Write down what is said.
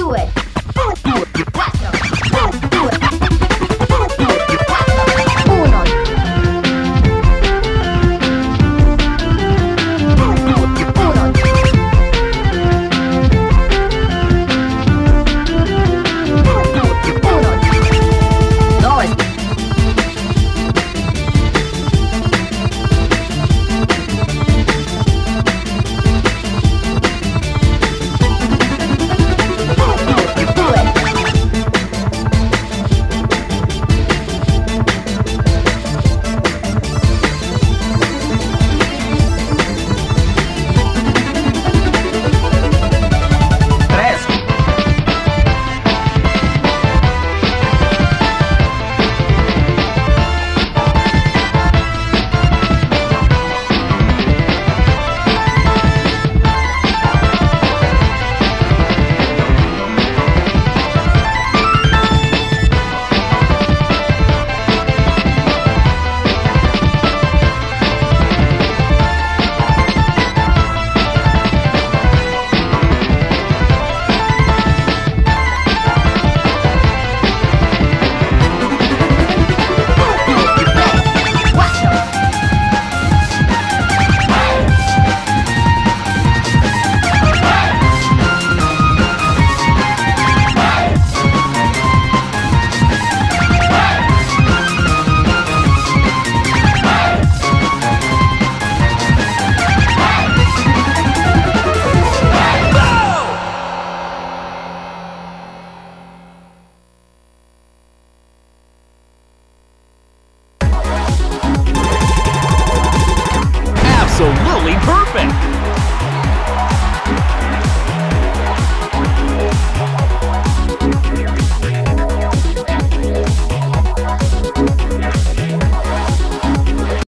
do it. Absolutely perfect!